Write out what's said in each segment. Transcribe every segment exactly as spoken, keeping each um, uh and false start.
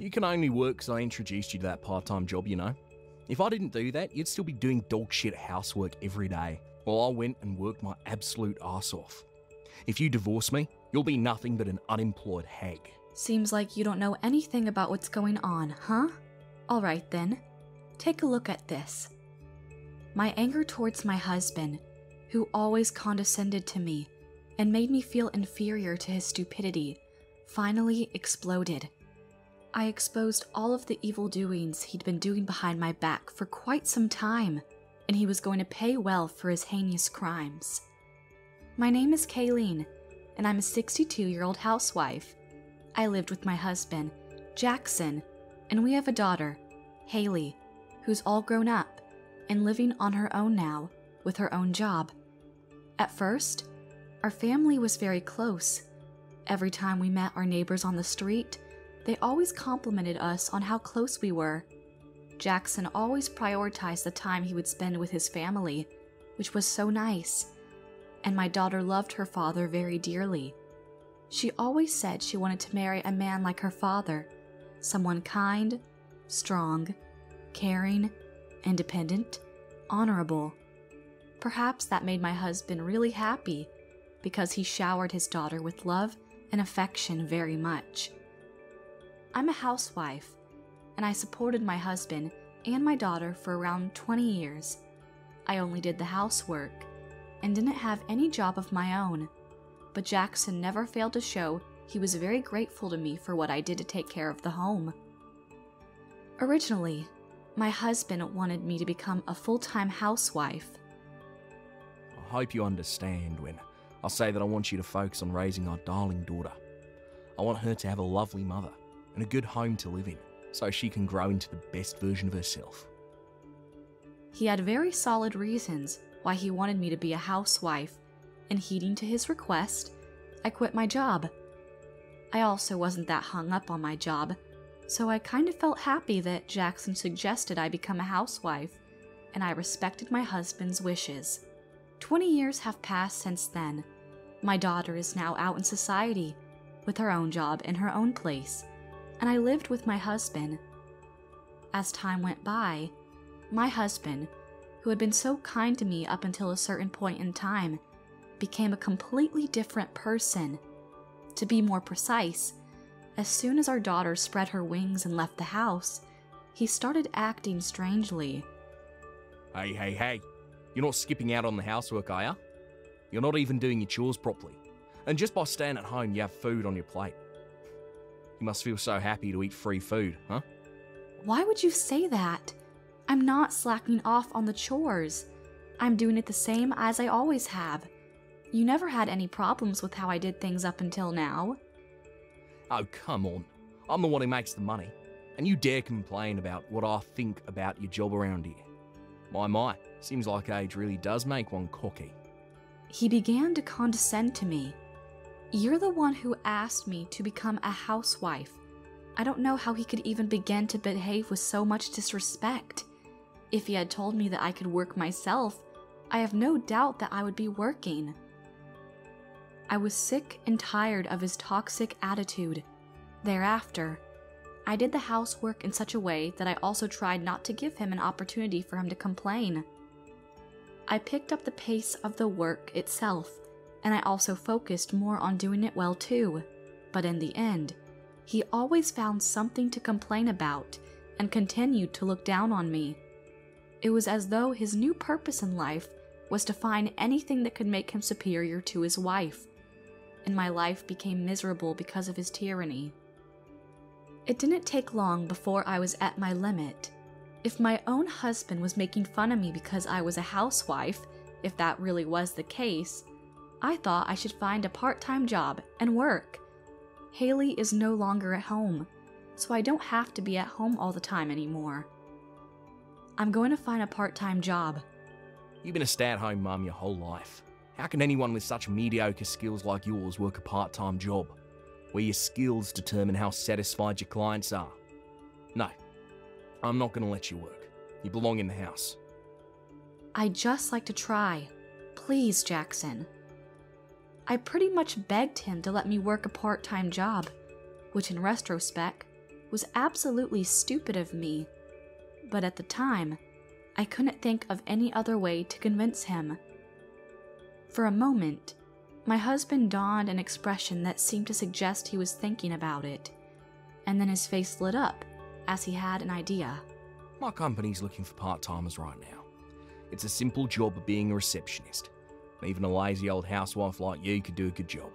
You can only work because I introduced you to that part-time job, you know. If I didn't do that, you'd still be doing dog shit housework every day, while I went and worked my absolute ass off. If you divorce me, you'll be nothing but an unemployed hag. Seems like you don't know anything about what's going on, huh? Alright then, take a look at this. My anger towards my husband, who always condescended to me and made me feel inferior to his stupidity, finally exploded. I exposed all of the evil doings he'd been doing behind my back for quite some time, and he was going to pay well for his heinous crimes. My name is Kayleen, and I'm a sixty-two-year-old housewife. I lived with my husband, Jackson, and we have a daughter, Haley, who's all grown up and living on her own now with her own job. At first, our family was very close. Every time we met our neighbors on the street, they always complimented us on how close we were. Jackson always prioritized the time he would spend with his family, which was so nice, and my daughter loved her father very dearly. She always said she wanted to marry a man like her father, someone kind, strong, caring, independent, honorable. Perhaps that made my husband really happy, because he showered his daughter with love and affection very much. I'm a housewife, and I supported my husband and my daughter for around twenty years. I only did the housework, and didn't have any job of my own, but Jackson never failed to show he was very grateful to me for what I did to take care of the home. Originally, my husband wanted me to become a full-time housewife. I hope you understand when I say that I want you to focus on raising our darling daughter. I want her to have a lovely mother and a good home to live in, so she can grow into the best version of herself. He had very solid reasons why he wanted me to be a housewife, and heeding to his request, I quit my job. I also wasn't that hung up on my job, so I kind of felt happy that Jackson suggested I become a housewife, and I respected my husband's wishes. Twenty years have passed since then. My daughter is now out in society, with her own job and her own place, and I lived with my husband. As time went by, my husband, who had been so kind to me up until a certain point in time, became a completely different person. To be more precise, as soon as our daughter spread her wings and left the house, he started acting strangely. Hey, hey, hey, you're not skipping out on the housework, are you? You're not even doing your chores properly. And just by staying at home, you have food on your plate. You must feel so happy to eat free food, huh? Why would you say that? I'm not slacking off on the chores. I'm doing it the same as I always have. You never had any problems with how I did things up until now. Oh, come on. I'm the one who makes the money, and you dare complain about what I think about your job around here. My, my, seems like age really does make one cocky. He began to condescend to me. You're the one who asked me to become a housewife. I don't know how he could even begin to behave with so much disrespect. If he had told me that I could work myself, I have no doubt that I would be working. I was sick and tired of his toxic attitude. Thereafter, I did the housework in such a way that I also tried not to give him an opportunity for him to complain. I picked up the pace of the work itself, and I also focused more on doing it well too. But in the end, he always found something to complain about and continued to look down on me. It was as though his new purpose in life was to find anything that could make him superior to his wife, and my life became miserable because of his tyranny. It didn't take long before I was at my limit. If my own husband was making fun of me because I was a housewife, if that really was the case, I thought I should find a part-time job and work. Haley is no longer at home, so I don't have to be at home all the time anymore. I'm going to find a part-time job. You've been a stay-at-home mum your whole life. How can anyone with such mediocre skills like yours work a part-time job, where your skills determine how satisfied your clients are? No, I'm not going to let you work. You belong in the house. I'd just like to try. Please, Jackson. I pretty much begged him to let me work a part-time job, which in retrospect was absolutely stupid of me, but at the time, I couldn't think of any other way to convince him. For a moment, my husband donned an expression that seemed to suggest he was thinking about it, and then his face lit up as he had an idea. My company's looking for part-timers right now. It's a simple job of being a receptionist. Even a lazy old housewife like you could do a good job.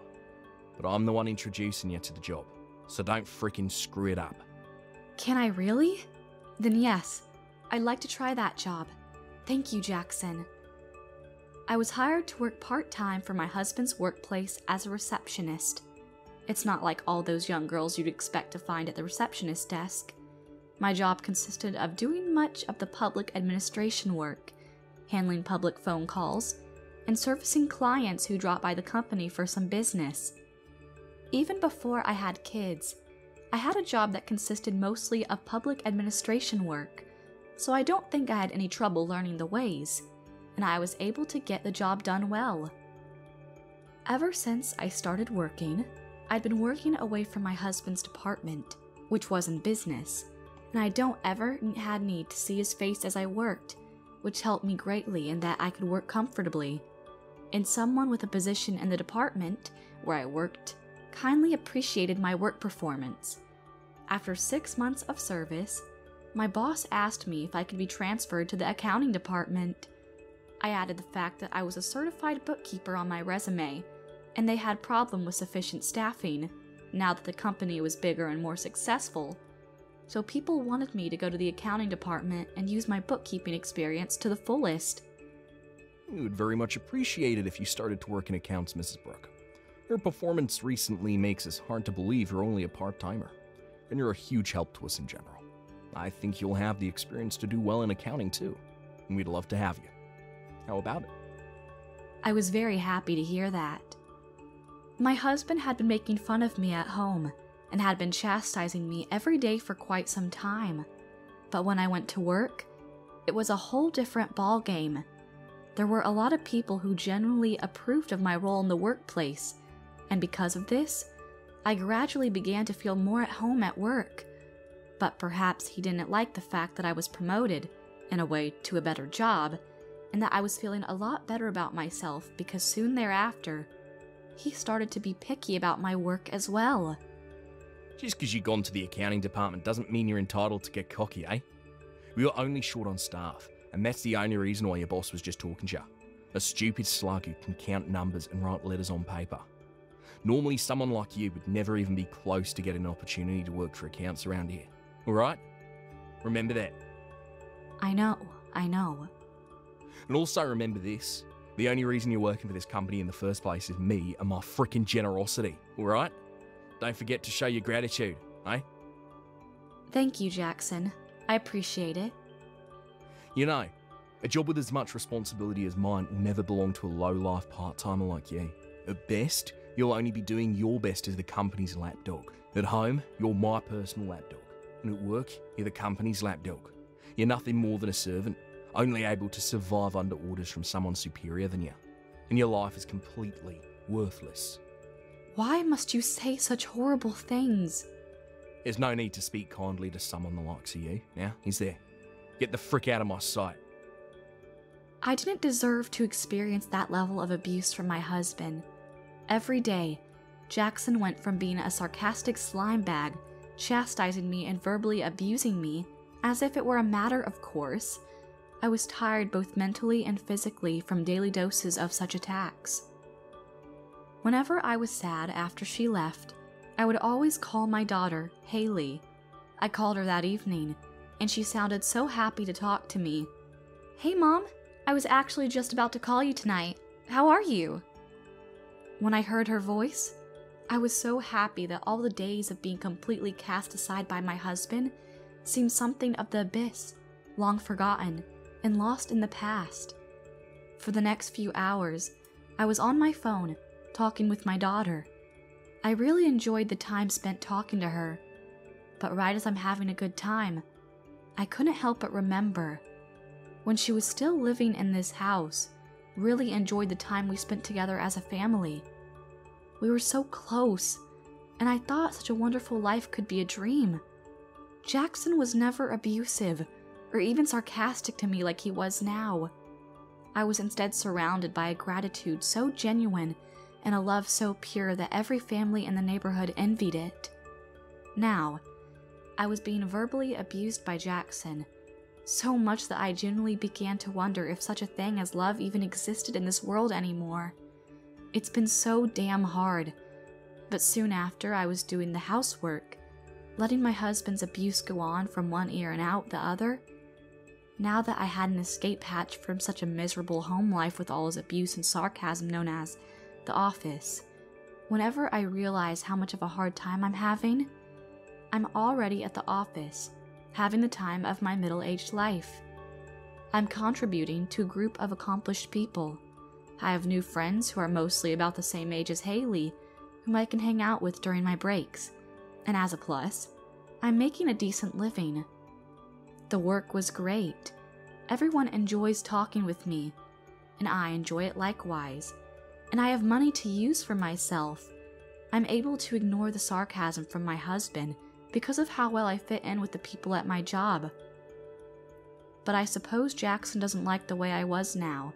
But I'm the one introducing you to the job, so don't freaking screw it up. Can I really? Then yes, I'd like to try that job. Thank you, Jackson. I was hired to work part-time for my husband's workplace as a receptionist. It's not like all those young girls you'd expect to find at the receptionist desk. My job consisted of doing much of the public administration work, handling public phone calls, and servicing clients who dropped by the company for some business. Even before I had kids, I had a job that consisted mostly of public administration work, so I don't think I had any trouble learning the ways, and I was able to get the job done well. Ever since I started working, I'd been working away from my husband's department, which was in business, and I don't ever had need to see his face as I worked, which helped me greatly in that I could work comfortably. And someone with a position in the department where I worked kindly appreciated my work performance. After six months of service, my boss asked me if I could be transferred to the accounting department. I added the fact that I was a certified bookkeeper on my resume, and they had a problem with sufficient staffing, now that the company was bigger and more successful. So people wanted me to go to the accounting department and use my bookkeeping experience to the fullest. We would very much appreciate it if you started to work in accounts, Missus Brooke. Your performance recently makes us hard to believe you're only a part-timer, and you're a huge help to us in general. I think you'll have the experience to do well in accounting too, and we'd love to have you. How about it? I was very happy to hear that. My husband had been making fun of me at home, and had been chastising me every day for quite some time. But when I went to work, it was a whole different ball game. There were a lot of people who generally approved of my role in the workplace, and because of this, I gradually began to feel more at home at work. But perhaps he didn't like the fact that I was promoted, in a way, to a better job, and that I was feeling a lot better about myself because soon thereafter, he started to be picky about my work as well. Just because you've gone to the accounting department doesn't mean you're entitled to get cocky, eh? We were only short on staff, and that's the only reason why your boss was just talking to you. A stupid slug who can count numbers and write letters on paper. Normally, someone like you would never even be close to getting an opportunity to work for accounts around here, alright? Remember that. I know, I know. And also remember this, the only reason you're working for this company in the first place is me and my frickin' generosity, alright? Don't forget to show your gratitude, eh? Thank you, Jackson. I appreciate it. You know, a job with as much responsibility as mine will never belong to a low-life part-timer like you. At best, you'll only be doing your best as the company's lapdog. At home, you're my personal lapdog. And at work, you're the company's lapdog. You're nothing more than a servant, only able to survive under orders from someone superior than you. And your life is completely worthless. Why must you say such horrible things? There's no need to speak kindly to someone the likes of you, now, is there? Get the frick out of my sight. I didn't deserve to experience that level of abuse from my husband. Every day, Jackson went from being a sarcastic slime bag, chastising me and verbally abusing me, as if it were a matter of course. I was tired both mentally and physically from daily doses of such attacks. Whenever I was sad after she left, I would always call my daughter, Haley. I called her that evening, and she sounded so happy to talk to me. Hey Mom, I was actually just about to call you tonight. How are you? When I heard her voice, I was so happy that all the days of being completely cast aside by my husband seemed something of the abyss, long forgotten, and lost in the past. For the next few hours, I was on my phone, talking with my daughter. I really enjoyed the time spent talking to her, but right as I'm having a good time, I couldn't help but remember. When she was still living in this house, really enjoyed the time we spent together as a family. We were so close, and I thought such a wonderful life could be a dream, Jackson was never abusive or even sarcastic to me like he was now. I was instead surrounded by a gratitude so genuine and a love so pure that every family in the neighborhood envied it. Now, I was being verbally abused by Jackson, so much that I genuinely began to wonder if such a thing as love even existed in this world anymore. It's been so damn hard. But soon after, I was doing the housework, letting my husband's abuse go on from one ear and out the other. Now that I had an escape hatch from such a miserable home life with all his abuse and sarcasm known as the office, whenever I realize how much of a hard time I'm having, I'm already at the office, having the time of my middle-aged life. I'm contributing to a group of accomplished people. I have new friends who are mostly about the same age as Haley, whom I can hang out with during my breaks, and as a plus, I'm making a decent living. The work was great. Everyone enjoys talking with me, and I enjoy it likewise, and I have money to use for myself. I'm able to ignore the sarcasm from my husband because of how well I fit in with the people at my job. But I suppose Jackson doesn't like the way I was now,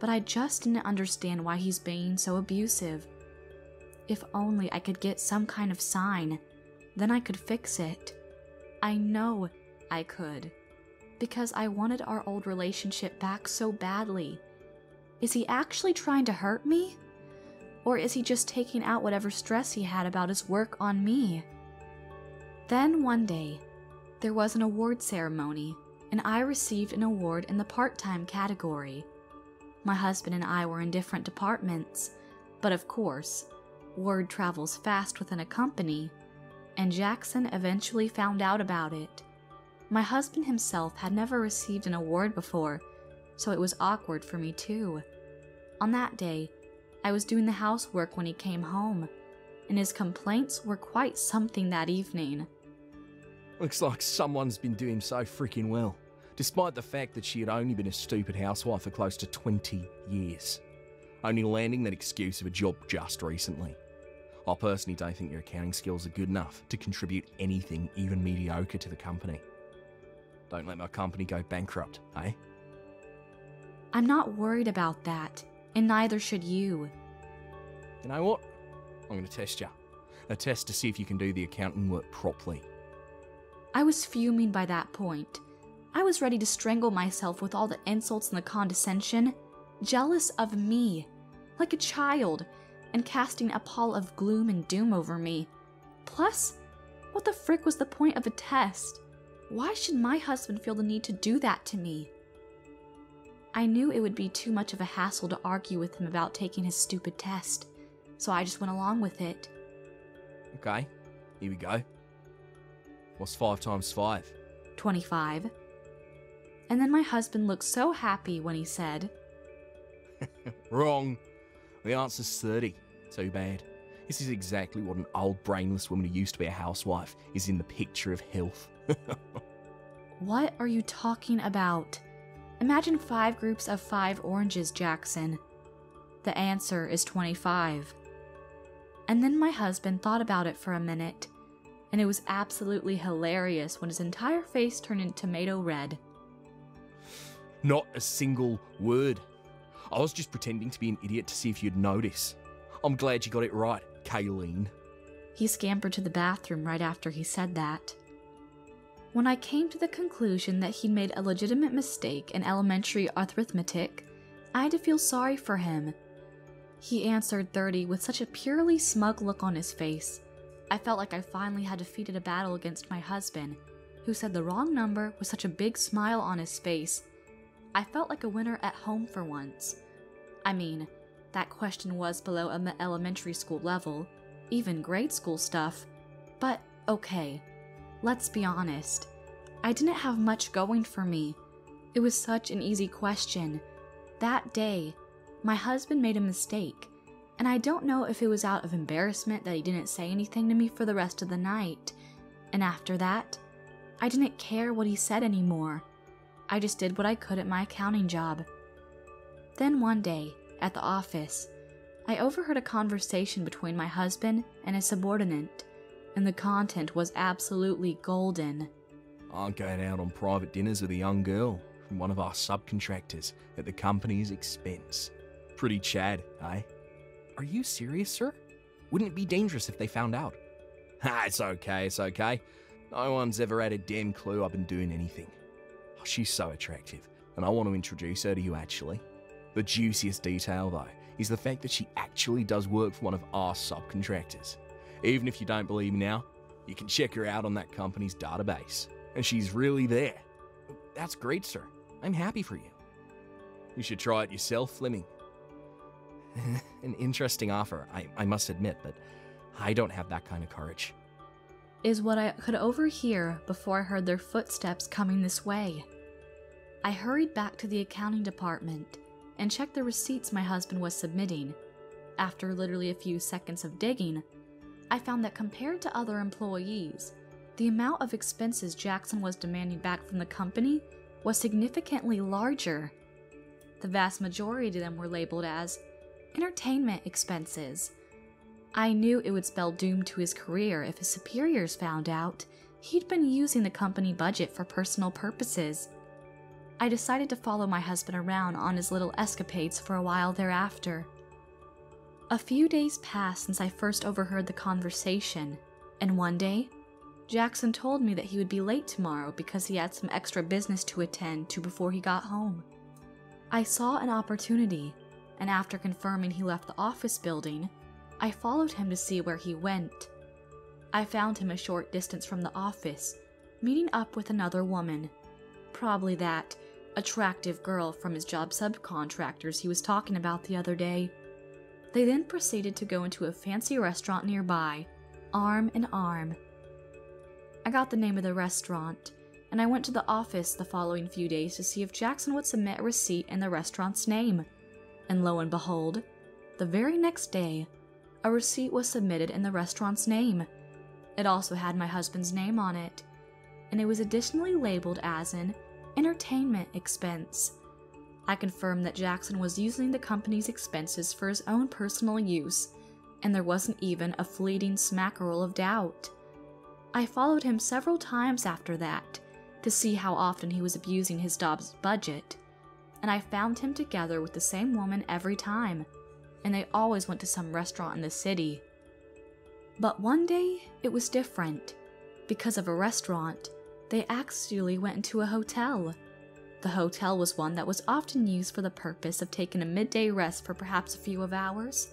but I just didn't understand why he's being so abusive. If only I could get some kind of sign, then I could fix it. I know I could, because I wanted our old relationship back so badly. Is he actually trying to hurt me? Or is he just taking out whatever stress he had about his work on me? Then one day, there was an award ceremony, and I received an award in the part-time category. My husband and I were in different departments, but of course, word travels fast within a company, and Jackson eventually found out about it. My husband himself had never received an award before, so it was awkward for me too. On that day, I was doing the housework when he came home, and his complaints were quite something that evening. Looks like someone's been doing so freaking well, despite the fact that she had only been a stupid housewife for close to twenty years, only landing that excuse of a job just recently. I personally don't think your accounting skills are good enough to contribute anything even mediocre to the company. Don't let my company go bankrupt, eh? I'm not worried about that, and neither should you. You know what? I'm going to test you. A test to see if you can do the accounting work properly. I was fuming by that point. I was ready to strangle myself with all the insults and the condescension, jealous of me, like a child, and casting a pall of gloom and doom over me. Plus, what the frick was the point of a test? Why should my husband feel the need to do that to me? I knew it would be too much of a hassle to argue with him about taking his stupid test, so I just went along with it. Okay, here we go. What's five times five? twenty-five. And then my husband looked so happy when he said, Wrong. The answer's thirty. Too bad. This is exactly what an old brainless woman who used to be a housewife is in the picture of health. What are you talking about? Imagine five groups of five oranges, Jackson. The answer is twenty-five. And then my husband thought about it for a minute, and it was absolutely hilarious when his entire face turned into tomato red. Not a single word. I was just pretending to be an idiot to see if you'd notice. I'm glad you got it right, Kayleen. He scampered to the bathroom right after he said that. When I came to the conclusion that he'd made a legitimate mistake in elementary arithmetic, I had to feel sorry for him. He answered thirty with such a purely smug look on his face. I felt like I finally had defeated a battle against my husband, who said the wrong number with such a big smile on his face. I felt like a winner at home for once. I mean, that question was below an elementary school level, even grade school stuff, but okay, let's be honest. I didn't have much going for me. It was such an easy question. That day, my husband made a mistake, and I don't know if it was out of embarrassment that he didn't say anything to me for the rest of the night, and after that, I didn't care what he said anymore. I just did what I could at my accounting job. Then one day, at the office, I overheard a conversation between my husband and a subordinate, and the content was absolutely golden. I'm going out on private dinners with a young girl from one of our subcontractors at the company's expense. Pretty Chad, eh? Are you serious, sir? Wouldn't it be dangerous if they found out? Ah, it's okay, it's okay. No one's ever had a damn clue I've been doing anything. Oh, she's so attractive, and I want to introduce her to you, actually. The juiciest detail, though, is the fact that she actually does work for one of our subcontractors. Even if you don't believe me now, you can check her out on that company's database. And she's really there. That's great, sir. I'm happy for you. You should try it yourself, Fleming. An interesting offer, I, I must admit, but I don't have that kind of courage. Is what I could overhear before I heard their footsteps coming this way. I hurried back to the accounting department and checked the receipts my husband was submitting. After literally a few seconds of digging, I found that compared to other employees, the amount of expenses Jackson was demanding back from the company was significantly larger. The vast majority of them were labeled as entertainment expenses. I knew it would spell doom to his career if his superiors found out he'd been using the company budget for personal purposes. I decided to follow my husband around on his little escapades for a while thereafter. A few days passed since I first overheard the conversation, and one day, Jackson told me that he would be late tomorrow because he had some extra business to attend to before he got home. I saw an opportunity, and after confirming he left the office building, I followed him to see where he went. I found him a short distance from the office, meeting up with another woman, probably that attractive girl from his job subcontractors he was talking about the other day. They then proceeded to go into a fancy restaurant nearby, arm in arm. I got the name of the restaurant, and I went to the office the following few days to see if Jackson would submit a receipt in the restaurant's name. And lo and behold, the very next day, a receipt was submitted in the restaurant's name. It also had my husband's name on it, and it was additionally labeled as an entertainment expense. I confirmed that Jackson was using the company's expenses for his own personal use, and there wasn't even a fleeting smackerel of doubt. I followed him several times after that to see how often he was abusing his Dobbs budget, and I found him together with the same woman every time, and they always went to some restaurant in the city. But one day, it was different. Because of a restaurant, they actually went into a hotel. The hotel was one that was often used for the purpose of taking a midday rest for perhaps a few of hours.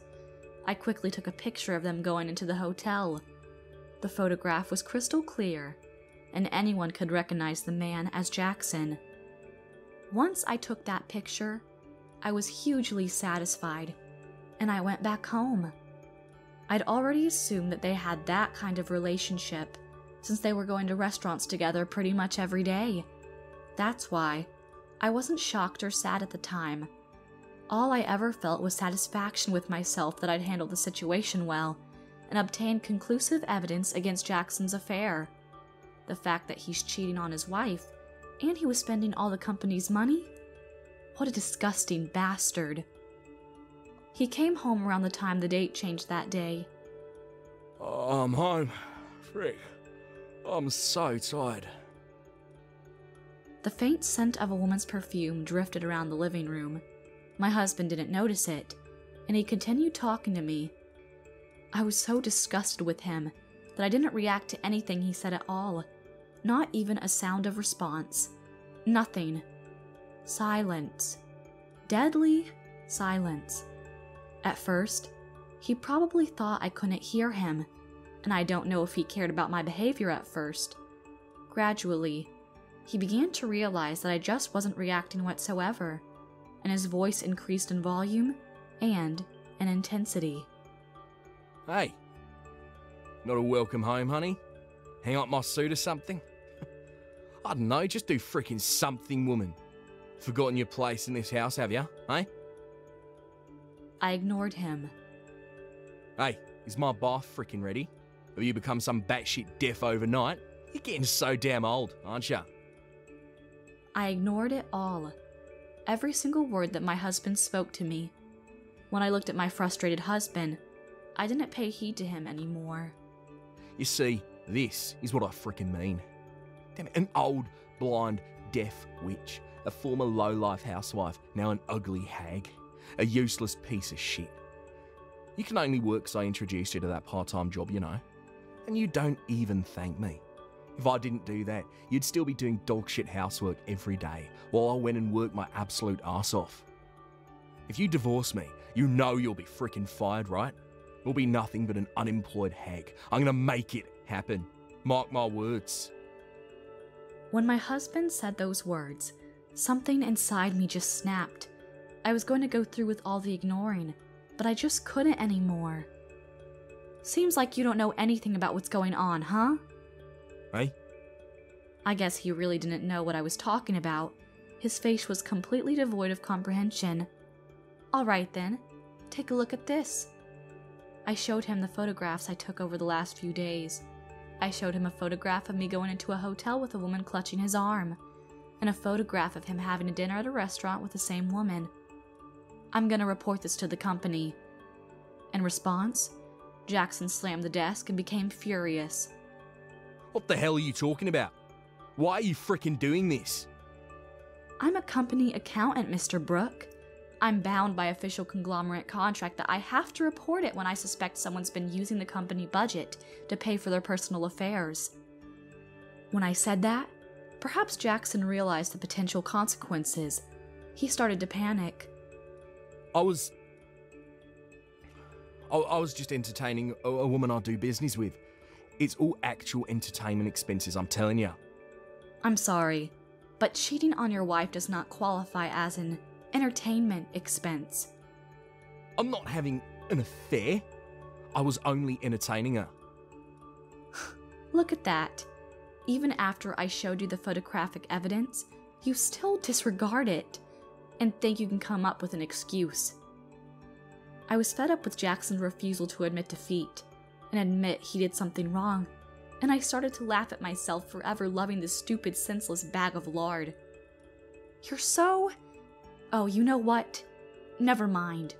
I quickly took a picture of them going into the hotel. The photograph was crystal clear, and anyone could recognize the man as Jackson. Once I took that picture, I was hugely satisfied, and I went back home. I'd already assumed that they had that kind of relationship, since they were going to restaurants together pretty much every day. That's why I wasn't shocked or sad at the time. All I ever felt was satisfaction with myself that I'd handled the situation well, and obtained conclusive evidence against Jackson's affair. The fact that he's cheating on his wife, and he was spending all the company's money? What a disgusting bastard. He came home around the time the date changed that day. Oh, I'm home. Frick. I'm so tired. The faint scent of a woman's perfume drifted around the living room. My husband didn't notice it, and he continued talking to me. I was so disgusted with him that I didn't react to anything he said at all. Not even a sound of response. Nothing. Silence. Deadly silence. At first, he probably thought I couldn't hear him, and I don't know if he cared about my behavior at first. Gradually, he began to realize that I just wasn't reacting whatsoever, and his voice increased in volume and in intensity. Hey, not a welcome home, honey? Hang up my suit or something? I don't know, just do frickin' something, woman. Forgotten your place in this house, have ya, eh? I ignored him. Hey, is my bath frickin' ready? Have you become some batshit deaf overnight? You're getting so damn old, aren't ya? I ignored it all. Every single word that my husband spoke to me. When I looked at my frustrated husband, I didn't pay heed to him anymore. You see, this is what I frickin' mean. Damn it, an old, blind, deaf witch. A former low-life housewife, now an ugly hag. A useless piece of shit. You can only work because I introduced you to that part-time job, you know. And you don't even thank me. If I didn't do that, you'd still be doing dog shit housework every day, while I went and worked my absolute arse off. If you divorce me, you know you'll be frickin' fired, right? You'll be nothing but an unemployed hag. I'm gonna make it happen. Mark my words. When my husband said those words, something inside me just snapped. I was going to go through with all the ignoring, but I just couldn't anymore. Seems like you don't know anything about what's going on, huh? Hey? I guess he really didn't know what I was talking about. His face was completely devoid of comprehension. Alright then, take a look at this. I showed him the photographs I took over the last few days. I showed him a photograph of me going into a hotel with a woman clutching his arm, and a photograph of him having a dinner at a restaurant with the same woman. I'm gonna report this to the company. In response, Jackson slammed the desk and became furious. What the hell are you talking about? Why are you frickin' doing this? I'm a company accountant, Mister Brooke. I'm bound by official conglomerate contract that I have to report it when I suspect someone's been using the company budget to pay for their personal affairs. When I said that, perhaps Jackson realized the potential consequences. He started to panic. I was... I, I was just entertaining a, a woman I do business with. It's all actual entertainment expenses, I'm telling you. I'm sorry, but cheating on your wife does not qualify as an... entertainment expense. I'm not having an affair. I was only entertaining her. Look at that. Even after I showed you the photographic evidence, you still disregard it and think you can come up with an excuse. I was fed up with Jackson's refusal to admit defeat and admit he did something wrong, and I started to laugh at myself for ever loving this stupid, senseless bag of lard. You're so... Oh, you know what? Never mind.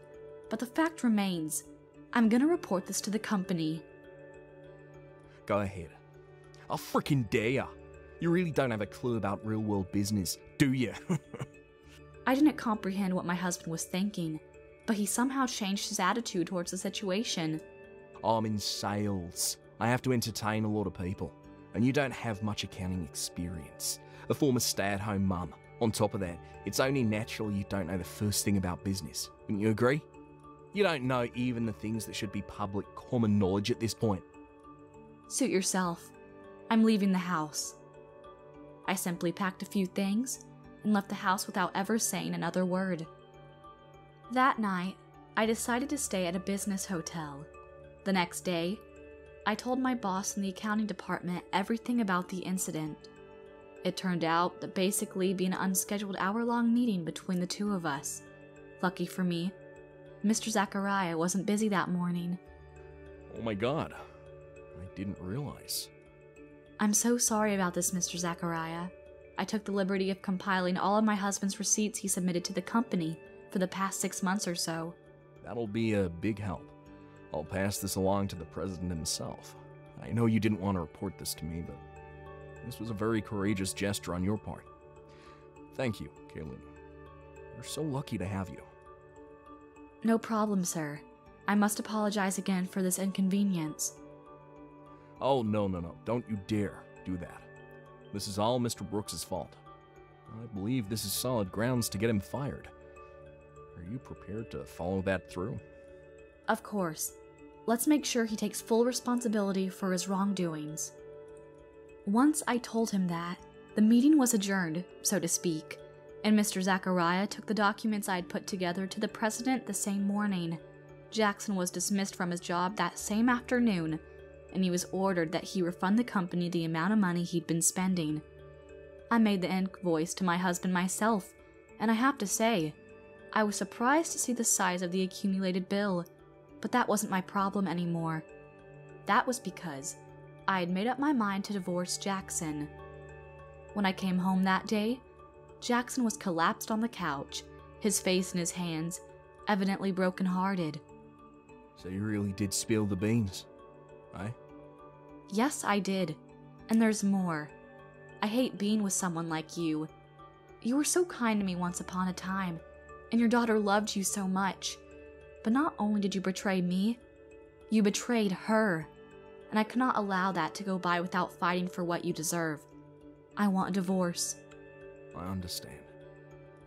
But the fact remains. I'm gonna report this to the company. Go ahead. I frickin' dare ya. You really don't have a clue about real-world business, do you? I didn't comprehend what my husband was thinking, but he somehow changed his attitude towards the situation. I'm in sales. I have to entertain a lot of people, and you don't have much accounting experience. A former stay-at-home mum. On top of that, it's only natural you don't know the first thing about business. Wouldn't you agree? You don't know even the things that should be public common knowledge at this point. Suit yourself. I'm leaving the house. I simply packed a few things and left the house without ever saying another word. That night, I decided to stay at a business hotel. The next day, I told my boss in the accounting department everything about the incident. It turned out that basically being an unscheduled hour-long meeting between the two of us. Lucky for me, Mister Zachariah wasn't busy that morning. Oh my god, I didn't realize. I'm so sorry about this, Mister Zachariah. I took the liberty of compiling all of my husband's receipts he submitted to the company for the past six months or so. That'll be a big help. I'll pass this along to the president himself. I know you didn't want to report this to me, but... this was a very courageous gesture on your part. Thank you, Kayleen. We're so lucky to have you. No problem, sir. I must apologize again for this inconvenience. Oh, no, no, no. Don't you dare do that. This is all Mister Brooks' fault. I believe this is solid grounds to get him fired. Are you prepared to follow that through? Of course. Let's make sure he takes full responsibility for his wrongdoings. Once I told him that, the meeting was adjourned, so to speak, and Mister Zachariah took the documents I had put together to the president the same morning. Jackson was dismissed from his job that same afternoon, and he was ordered that he refund the company the amount of money he'd been spending. I made the invoice to my husband myself, and I have to say, I was surprised to see the size of the accumulated bill, but that wasn't my problem anymore. That was because I had made up my mind to divorce Jackson. When I came home that day, Jackson was collapsed on the couch, his face in his hands, evidently brokenhearted. So you really did spill the beans, eh? Yes, I did. And there's more. I hate being with someone like you. You were so kind to me once upon a time, and your daughter loved you so much. But not only did you betray me, you betrayed her. And I cannot allow that to go by without fighting for what you deserve. I want a divorce. I understand.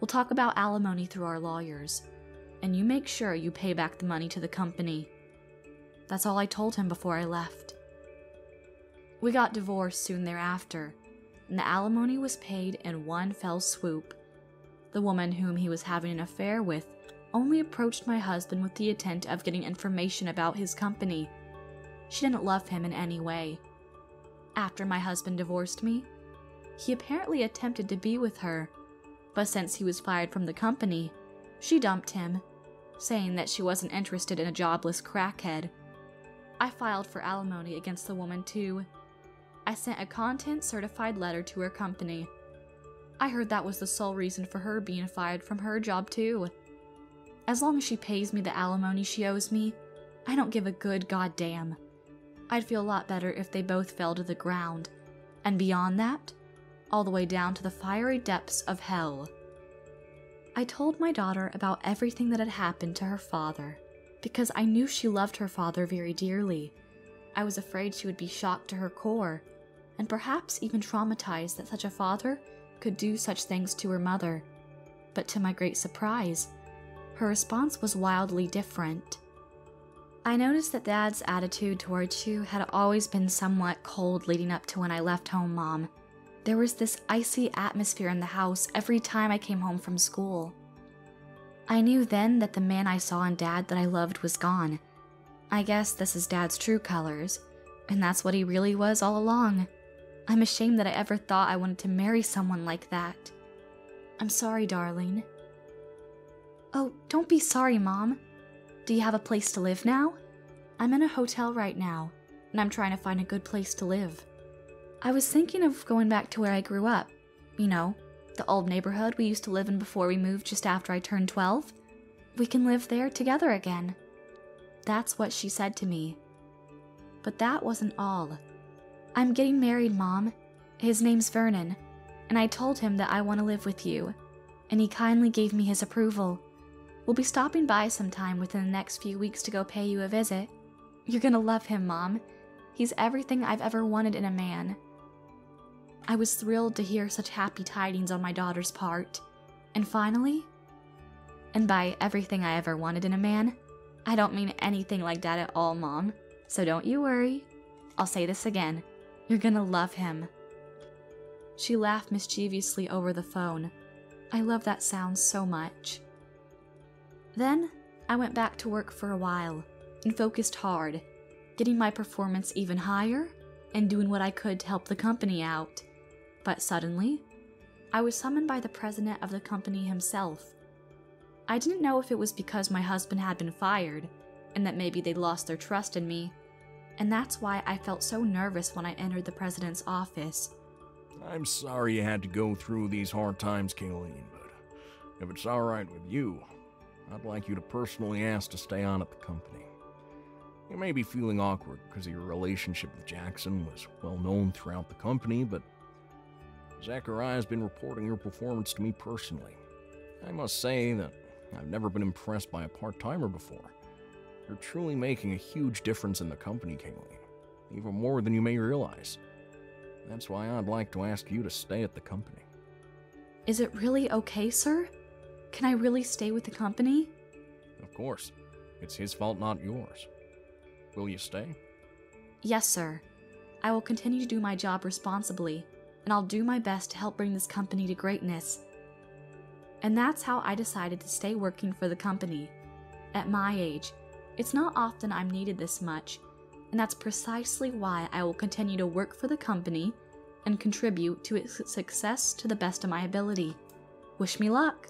We'll talk about alimony through our lawyers. And you make sure you pay back the money to the company. That's all I told him before I left. We got divorced soon thereafter, and the alimony was paid in one fell swoop. The woman whom he was having an affair with only approached my husband with the intent of getting information about his company. She didn't love him in any way. After my husband divorced me, he apparently attempted to be with her, but since he was fired from the company, she dumped him, saying that she wasn't interested in a jobless crackhead. I filed for alimony against the woman too. I sent a content-certified letter to her company. I heard that was the sole reason for her being fired from her job too. As long as she pays me the alimony she owes me, I don't give a good goddamn. I'd feel a lot better if they both fell to the ground, and beyond that, all the way down to the fiery depths of hell. I told my daughter about everything that had happened to her father, because I knew she loved her father very dearly. I was afraid she would be shocked to her core, and perhaps even traumatized that such a father could do such things to her mother. But to my great surprise, her response was wildly different. I noticed that Dad's attitude towards you had always been somewhat cold leading up to when I left home, Mom. There was this icy atmosphere in the house every time I came home from school. I knew then that the man I saw in Dad that I loved was gone. I guess this is Dad's true colors, and that's what he really was all along. I'm ashamed that I ever thought I wanted to marry someone like that. I'm sorry, darling. Oh, don't be sorry, Mom. Do you have a place to live now? I'm in a hotel right now, and I'm trying to find a good place to live. I was thinking of going back to where I grew up, you know, the old neighborhood we used to live in before we moved just after I turned twelve. We can live there together again. That's what she said to me. But that wasn't all. I'm getting married, Mom. His name's Vernon, and I told him that I want to live with you, and he kindly gave me his approval. We'll be stopping by sometime within the next few weeks to go pay you a visit. You're gonna love him, Mom. He's everything I've ever wanted in a man. I was thrilled to hear such happy tidings on my daughter's part. And finally, and by everything I ever wanted in a man, I don't mean anything like that at all, Mom. So don't you worry. I'll say this again. You're gonna love him. She laughed mischievously over the phone. I love that sound so much. Then, I went back to work for a while and focused hard, getting my performance even higher and doing what I could to help the company out. But suddenly, I was summoned by the president of the company himself. I didn't know if it was because my husband had been fired, and that maybe they'd lost their trust in me, and that's why I felt so nervous when I entered the president's office. I'm sorry you had to go through these hard times, Kayleen, but if it's all right with you, I'd like you to personally ask to stay on at the company. You may be feeling awkward because your relationship with Jackson was well known throughout the company, but Zachariah has been reporting your performance to me personally. I must say that I've never been impressed by a part-timer before. You're truly making a huge difference in the company, Kayleen, even more than you may realize. That's why I'd like to ask you to stay at the company. Is it really okay, sir? Can I really stay with the company? Of course. It's his fault, not yours. Will you stay? Yes, sir. I will continue to do my job responsibly, and I'll do my best to help bring this company to greatness. And that's how I decided to stay working for the company. At my age, it's not often I'm needed this much, and that's precisely why I will continue to work for the company and contribute to its success to the best of my ability. Wish me luck!